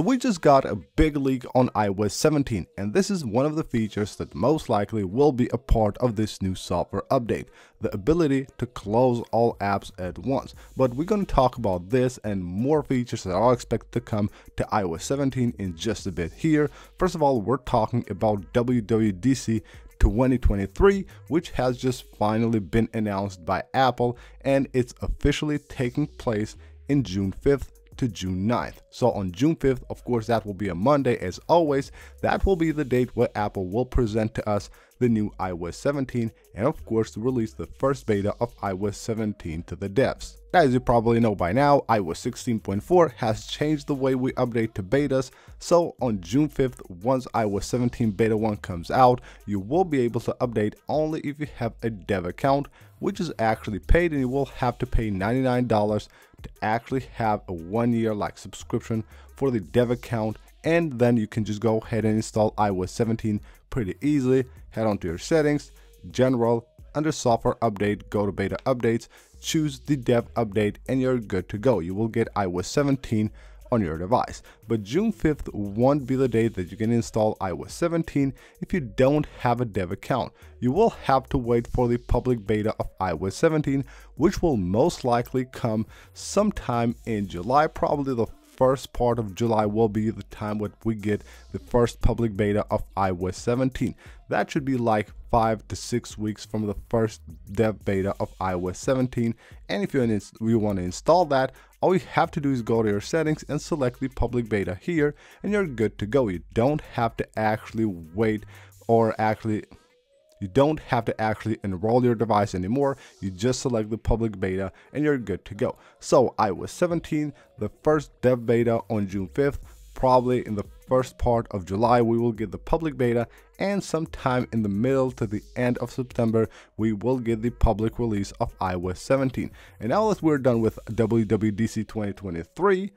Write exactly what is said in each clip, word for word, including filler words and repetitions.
So we just got a big leak on i O S seventeen, and this is one of the features that most likely will be a part of this new software update, the ability to close all apps at once. But we're going to talk about this and more features that are expected to come to i O S seventeen in just a bit here. First of all, we're talking about W W D C twenty twenty-three, which has just finally been announced by Apple, and it's officially taking place in June fifth to June ninth. So on June fifth, of course, that will be a Monday as always. That will be the date where Apple will present to us the new i O S seventeen and of course release the first beta of i O S seventeen to the devs. Now, as you probably know by now, i O S sixteen point four has changed the way we update to betas, so on June fifth, once i O S seventeen beta one comes out, you will be able to update only if you have a dev account, which is actually paid, and you will have to pay ninety-nine dollars to actually have a one year like subscription for the dev account, and then you can just go ahead and install i O S seventeen pretty easily. Head on to your settings, general, under software update, go to beta updates, choose the dev update, and you're good to go. You will get i O S seventeen on your device. But June fifth won't be the day that you can install i O S seventeen if you don't have a dev account. You will have to wait for the public beta of i O S seventeen, which will most likely come sometime in July. Probably the first part of July will be the time when we get the first public beta of i O S seventeen. That should be like five to six weeks from the first dev beta of i O S seventeen. And if you want to install that, all you have to do is go to your settings and select the public beta here, and you're good to go. You don't have to actually wait or actually You don't have to actually enroll your device anymore. You just select the public beta and you're good to go. So i O S seventeen, the first dev beta on June fifth, probably in the first part of July we will get the public beta, and sometime in the middle to the end of September we will get the public release of i O S seventeen. And now that we're done with W W D C twenty twenty-three,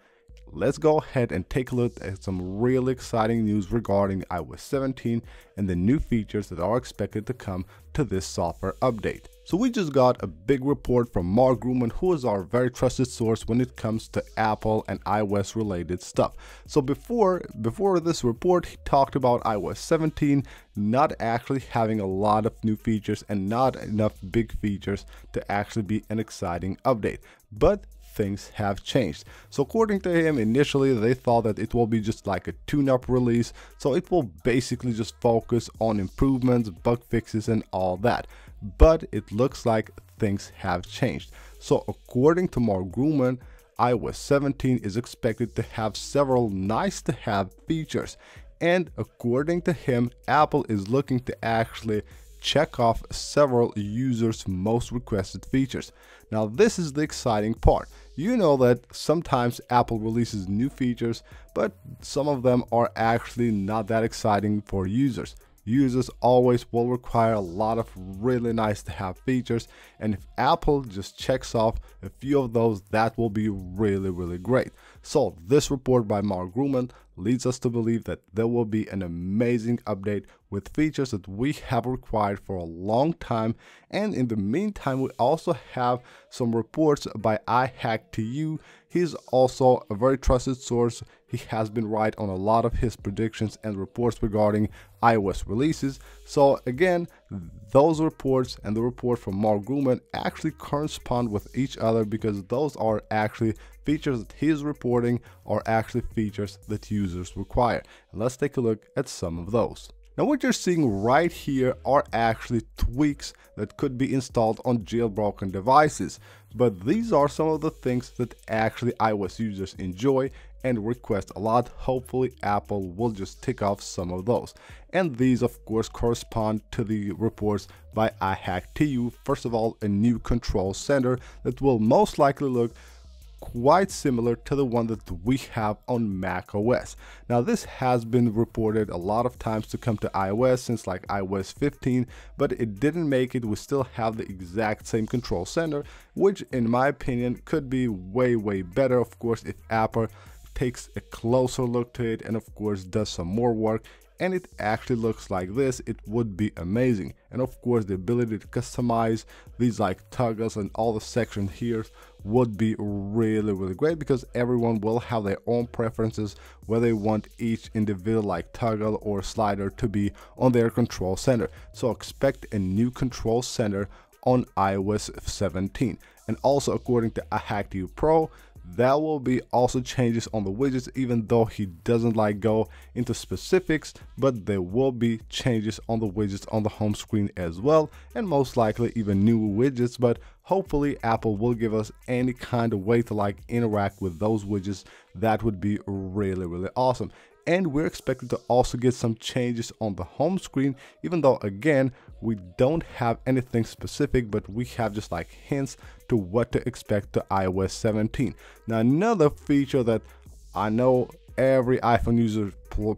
let's go ahead and take a look at some really exciting news regarding i O S seventeen and the new features that are expected to come to this software update. So we just got a big report from Mark Gurman, who is our very trusted source when it comes to Apple and iOS related stuff. So before, before this report, he talked about i O S seventeen not actually having a lot of new features and not enough big features to actually be an exciting update. But things have changed. So according to him, initially they thought that it will be just like a tune-up release, so it will basically just focus on improvements, bug fixes and all that. But it looks like things have changed. So according to Mark Gurman, i O S seventeen is expected to have several nice to have features, and according to him, Apple is looking to actually check off several users' most requested features. Now this is the exciting part. You know that sometimes Apple releases new features, but some of them are actually not that exciting for users. Users always will require a lot of really nice to have features, and if Apple just checks off a few of those, that will be really, really great. So this report by Mark Gurman leads us to believe that there will be an amazing update with features that we have required for a long time. And in the meantime, we also have some reports by i Hack T U. He's also a very trusted source. He has been right on a lot of his predictions and reports regarding iOS releases. So again, those reports and the report from Mark Gurman actually correspond with each other, because those are actually features that he is reporting are actually features that users require. And let's take a look at some of those. Now what you're seeing right here are actually tweaks that could be installed on jailbroken devices, but these are some of the things that actually iOS users enjoy and request a lot. Hopefully Apple will just tick off some of those, and these of course correspond to the reports by i Hack T U. First of all, a new control center that will most likely look quite similar to the one that we have on mac O S. Now this has been reported a lot of times to come to iOS since like i O S fifteen, but it didn't make it. We still have the exact same control center, which in my opinion could be way, way better, of course, if Apple takes a closer look to it and of course does some more work and it actually looks like this, it would be amazing. And of course the ability to customize these like toggles and all the sections here would be really really great, because everyone will have their own preferences where they want each individual like toggle or slider to be on their control center. So expect a new control center on i O S seventeen. And also according to iHackTU Pro, there will be also changes on the widgets, even though he doesn't like go into specifics, but there will be changes on the widgets on the home screen as well, and most likely even new widgets. But hopefully Apple will give us any kind of way to like interact with those widgets. That would be really really awesome. And we're expected to also get some changes on the home screen, even though again we don't have anything specific, but we have just like hints to what to expect to i O S seventeen. Now another feature that I know every iPhone user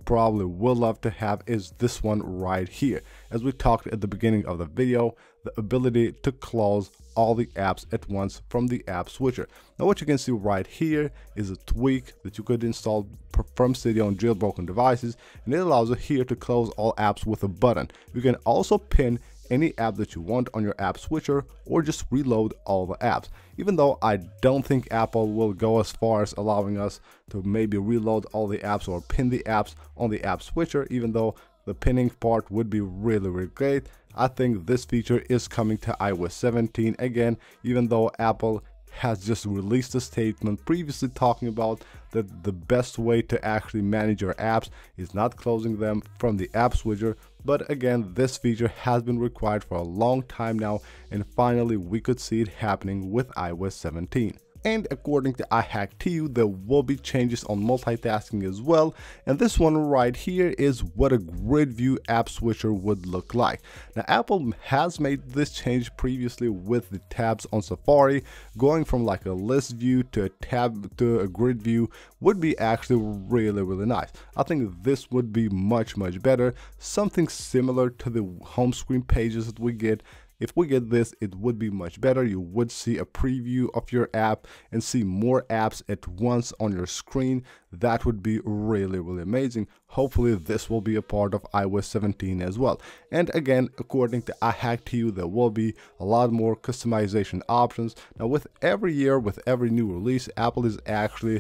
probably will love to have is this one right here. As we talked at the beginning of the video, the ability to close all the apps at once from the app switcher. Now what you can see right here is a tweak that you could install from Cydia on jailbroken devices, and it allows you here to close all apps with a button. You can also pin any app that you want on your app switcher, or just reload all the apps. Even though I don't think Apple will go as far as allowing us to maybe reload all the apps or pin the apps on the app switcher, even though the pinning part would be really really great, I think this feature is coming to i O S seventeen again, even though Apple has just released a statement previously talking about that the best way to actually manage your apps is not closing them from the app switcher. But again, this feature has been required for a long time now, and finally we could see it happening with i O S seventeen. And according to iHackTU, there will be changes on multitasking as well, and this one right here is what a grid view app switcher would look like. Now Apple has made this change previously with the tabs on Safari. Going from like a list view to a tab to a grid view would be actually really really nice. I think this would be much much better, something similar to the home screen pages that we get. If we get this, it would be much better. You would see a preview of your app and see more apps at once on your screen. That would be really really amazing. Hopefully this will be a part of i O S seventeen as well. And again, according to iHackTU, there will be a lot more customization options. Now with every year, with every new release, Apple is actually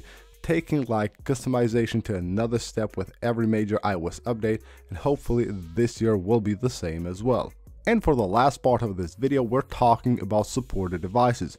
taking like customization to another step with every major iOS update, and hopefully this year will be the same as well. And for the last part of this video, we're talking about supported devices.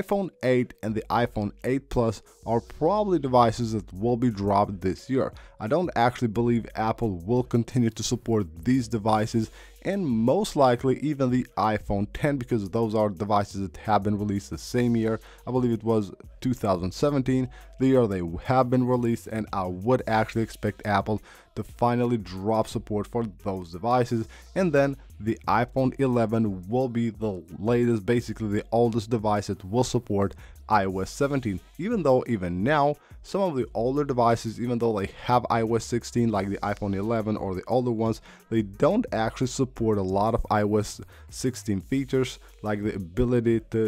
iPhone eight and the iPhone eight Plus are probably devices that will be dropped this year. I don't actually believe Apple will continue to support these devices, and most likely even the iPhone ten, because those are devices that have been released the same year. I believe it was two thousand seventeen, the year they have been released, and I would actually expect Apple to finally drop support for those devices. And then the iPhone eleven will be the latest, basically the oldest device that will support i O S seventeen, even though even now some of the older devices, even though they have i O S sixteen like the iPhone eleven or the older ones, they don't actually support a lot of i O S sixteen features, like the ability to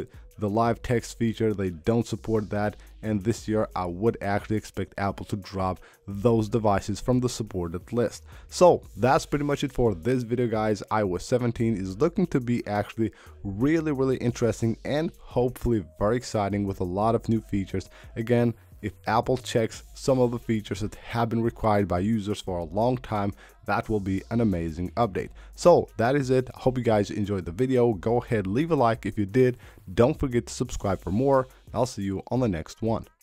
the live text feature. They don't support that, and this year I would actually expect Apple to drop those devices from the supported list. So that's pretty much it for this video, guys. i O S seventeen is looking to be actually really really interesting, and hopefully very exciting, with a lot of new features. Again, if Apple checks some of the features that have been required by users for a long time, that will be an amazing update. So that is it. I hope you guys enjoyed the video. Go ahead, leave a like if you did. Don't forget to subscribe for more. I'll see you on the next one.